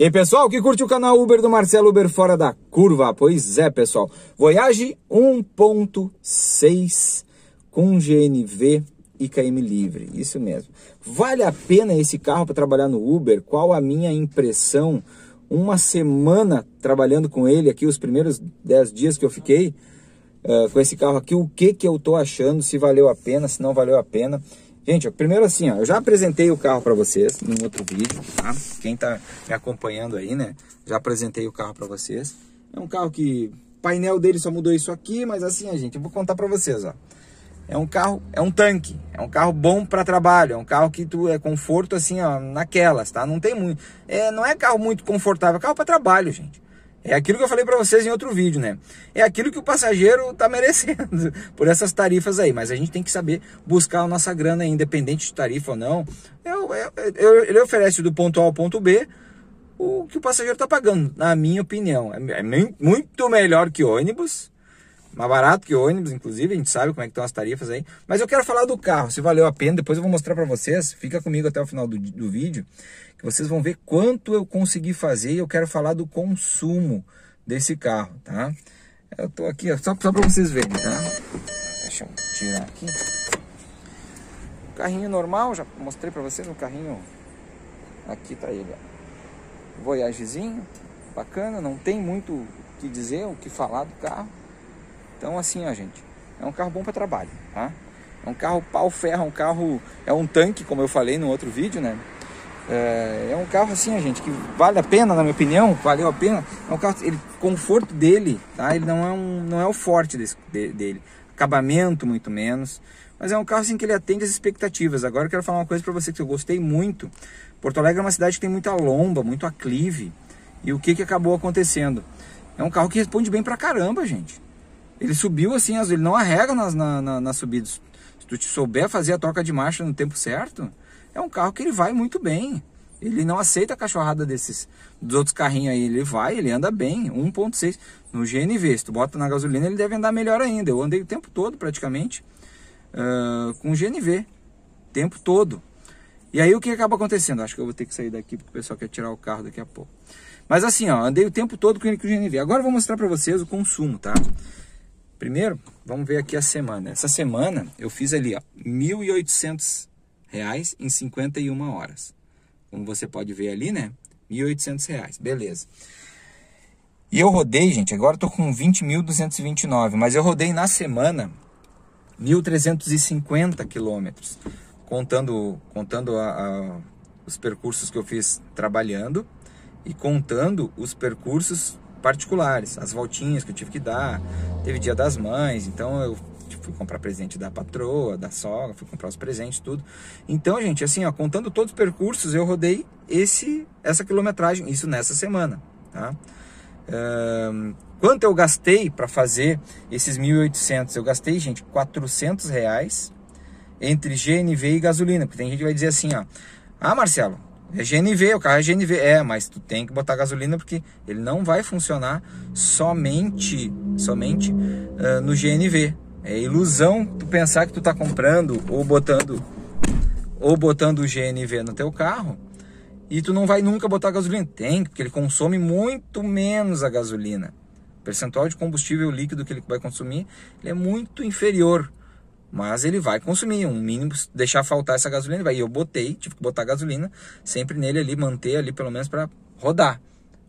E aí, pessoal que curte o canal Uber do Marcelo, Uber Fora da Curva. Pois é, pessoal. Voyage 1.6 com GNV e KM livre. Isso mesmo. Vale a pena esse carro para trabalhar no Uber? Qual a minha impressão? Uma semana trabalhando com ele aqui, os primeiros 10 dias que eu fiquei com esse carro aqui. O que que eu tô achando? Se valeu a pena, se não valeu a pena. Gente, ó, primeiro assim, ó, eu já apresentei o carro para vocês em outro vídeo, tá? Quem tá me acompanhando aí, né? Já apresentei o carro para vocês. É um carro que o painel dele só mudou isso aqui, mas assim, ó, gente, eu vou contar para vocês, ó. É um carro, é um tanque, é um carro bom para trabalho, é um carro que tu é conforto assim, ó, naquelas, tá? Não tem muito, não é carro muito confortável, é carro para trabalho, gente. É aquilo que eu falei para vocês em outro vídeo, né? É aquilo que o passageiro tá merecendo por essas tarifas aí. Mas a gente tem que saber buscar a nossa grana, independente de tarifa ou não. Ele oferece do ponto A ao ponto B o que o passageiro tá pagando, na minha opinião. É muito melhor que ônibus, mais barato que ônibus, inclusive. A gente sabe como é que estão as tarifas aí. Mas eu quero falar do carro, se valeu a pena. Depois eu vou mostrar para vocês. Fica comigo até o final do vídeo, que vocês vão ver quanto eu consegui fazer, e eu quero falar do consumo desse carro, tá? Eu tô aqui, ó, só para vocês verem, tá? Deixa eu tirar aqui. Carrinho normal, já mostrei para vocês um carrinho. Aqui tá ele, ó. Voyagezinho, bacana, não tem muito o que dizer, o que falar do carro. Então assim, ó, gente, é um carro bom para trabalho, tá? É um carro pau-ferro, um carro, é um tanque, como eu falei no outro vídeo, né? É um carro assim, gente, que vale a pena, na minha opinião, valeu a pena. É um carro, o conforto dele, tá? Ele não é o forte dele. Acabamento, muito menos. Mas é um carro assim que ele atende as expectativas. Agora eu quero falar uma coisa para você que eu gostei muito. Porto Alegre é uma cidade que tem muita lomba, muito aclive. E o que que acabou acontecendo? É um carro que responde bem pra caramba, gente. Ele subiu assim, ele não arrega nas subidas. Se tu te souber fazer a troca de marcha no tempo certo, é um carro que ele vai muito bem. Ele não aceita a cachorrada dos outros carrinhos aí. Ele anda bem. 1.6 no GNV. Se tu bota na gasolina, ele deve andar melhor ainda. Eu andei o tempo todo praticamente com GNV. O tempo todo. E aí o que acaba acontecendo? Acho que eu vou ter que sair daqui porque o pessoal quer tirar o carro daqui a pouco. Mas assim, ó, andei o tempo todo com ele com o GNV. Agora eu vou mostrar para vocês o consumo, tá? Primeiro, vamos ver aqui a semana. Essa semana eu fiz ali, ó, R$ 1.800 em 51 horas. Como você pode ver ali, né? R$ 1.800, beleza. E eu rodei, gente, agora eu tô com 20.229, mas eu rodei na semana 1.350 quilômetros, contando os percursos que eu fiz trabalhando e contando os percursos particulares, as voltinhas que eu tive que dar. Teve Dia das Mães, então eu fui comprar presente da patroa, da sogra, fui comprar os presentes, tudo. Então, gente, assim, ó, contando todos os percursos, eu rodei essa quilometragem, isso nessa semana, tá? Quanto eu gastei para fazer esses 1.800? Eu gastei, gente, R$ 400 entre GNV e gasolina, porque tem gente que vai dizer assim, ó, ah, Marcelo, é GNV, o carro é GNV. É, mas tu tem que botar gasolina porque ele não vai funcionar somente no GNV. É ilusão tu pensar que tu tá comprando ou botando o GNV no teu carro e tu não vai nunca botar gasolina. Tem, porque ele consome muito menos a gasolina. O percentual de combustível líquido que ele vai consumir, ele é muito inferior, mas ele vai consumir um mínimo. Se deixar faltar essa gasolina, vai. E eu botei, tive que botar gasolina sempre nele ali, manter ali pelo menos para rodar.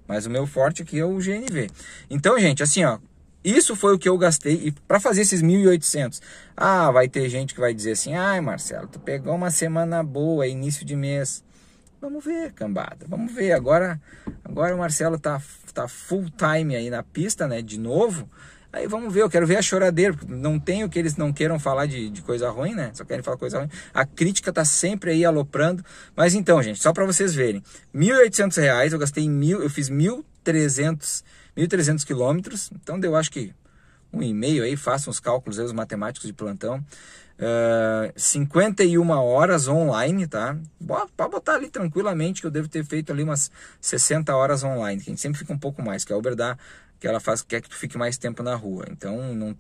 Mas o meu forte aqui é o GNV. Então, gente, assim, ó, isso foi o que eu gastei. E para fazer esses 1.800, ah, vai ter gente que vai dizer assim, ai, Marcelo, tu pegou uma semana boa, início de mês. Vamos ver, cambada, vamos ver. Agora o Marcelo tá full time aí na pista, né, de novo. Aí vamos ver, eu quero ver a choradeira. Não tem o que eles não queiram falar de coisa ruim, né? Só querem falar coisa ruim. A crítica tá sempre aí aloprando. Mas então, gente, só para vocês verem, R$ 1.800, eu gastei mil, eu fiz 1.300 quilômetros. Então deu, acho que 1,5 aí, façam os cálculos aí, os matemáticos de plantão. 51 horas online, tá? Pode botar ali tranquilamente que eu devo ter feito ali umas 60 horas online, que a gente sempre fica um pouco mais, que a Uber dá, que ela faz, quer que tu fique mais tempo na rua. Então não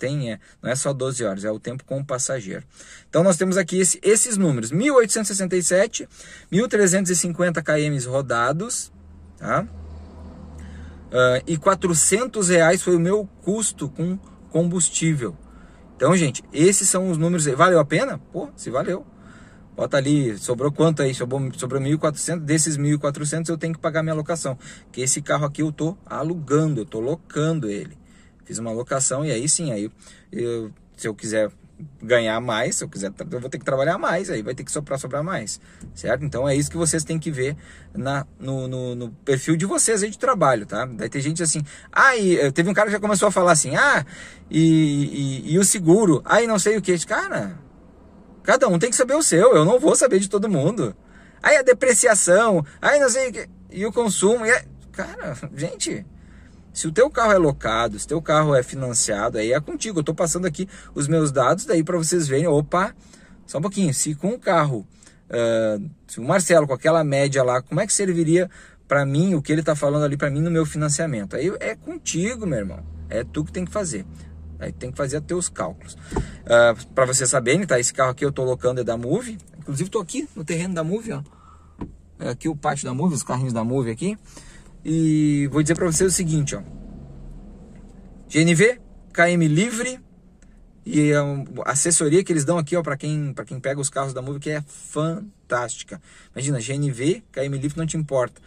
é só 12 horas, é o tempo com o passageiro. Então nós temos aqui esses números: 1.867, 1.350 km rodados, tá? e R$400 foi o meu custo com combustível. Então, gente, esses são os números aí. Valeu a pena? Pô, se valeu. Bota ali, sobrou quanto aí? Sobrou 1.400. Desses 1.400 eu tenho que pagar minha locação. Porque esse carro aqui eu tô alugando, eu tô locando ele. Fiz uma locação e aí sim, aí eu, se eu quiser ganhar mais, se eu quiser, eu vou ter que trabalhar mais, aí vai ter que sobrar mais, certo? Então é isso que vocês têm que ver no perfil de vocês aí de trabalho, tá? Daí tem gente assim, ah, e teve um cara que já começou a falar assim, ah, e o seguro, aí não sei o que, cara, cada um tem que saber o seu, eu não vou saber de todo mundo, aí a depreciação, aí não sei o que, e o consumo, e cara, gente... Se o teu carro é locado, se o teu carro é financiado, aí é contigo. Eu estou passando aqui os meus dados daí para vocês verem. Opa, só um pouquinho. Se com o carro, se o Marcelo com aquela média lá, como é que serviria para mim o que ele está falando ali para mim no meu financiamento? Aí é contigo, meu irmão. É tu que tem que fazer. Aí tem que fazer os teus cálculos. Para vocês saberem, tá? Esse carro aqui eu estou locando é da MUV. Inclusive estou aqui no terreno da MUV, ó. É aqui o pátio da MUV, os carrinhos da MUV aqui. E vou dizer para vocês o seguinte, ó. GNV, KM livre e a assessoria que eles dão aqui, ó, para quem pega os carros da MUV, que é fantástica. Imagina, GNV, KM livre não te importa.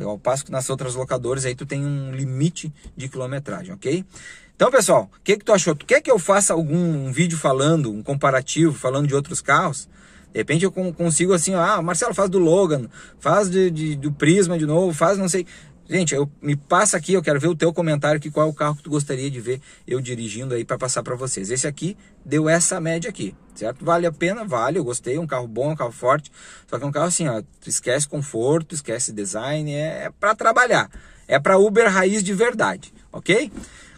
Ao passo que nas outras locadoras aí tu tem um limite de quilometragem, ok? Então, pessoal, o que tu achou? Tu quer que eu faça algum vídeo falando, um comparativo, falando de outros carros? De repente eu consigo assim, ó, ah, Marcelo, faz do Logan, faz do Prisma de novo, faz não sei... Gente, me passa aqui, eu quero ver o teu comentário aqui, qual é o carro que tu gostaria de ver eu dirigindo aí para passar para vocês. Esse aqui deu essa média aqui, certo? Vale a pena? Vale, eu gostei, um carro bom, um carro forte. Só que é um carro assim, ó, tu esquece conforto, esquece design, é para trabalhar. É para Uber raiz de verdade, ok?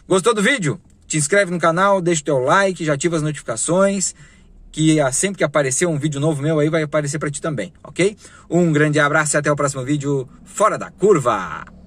Gostou do vídeo? Te inscreve no canal, deixa o teu like, já ativa as notificações, que sempre que aparecer um vídeo novo meu aí vai aparecer para ti também, ok? Um grande abraço e até o próximo vídeo Fora da Curva!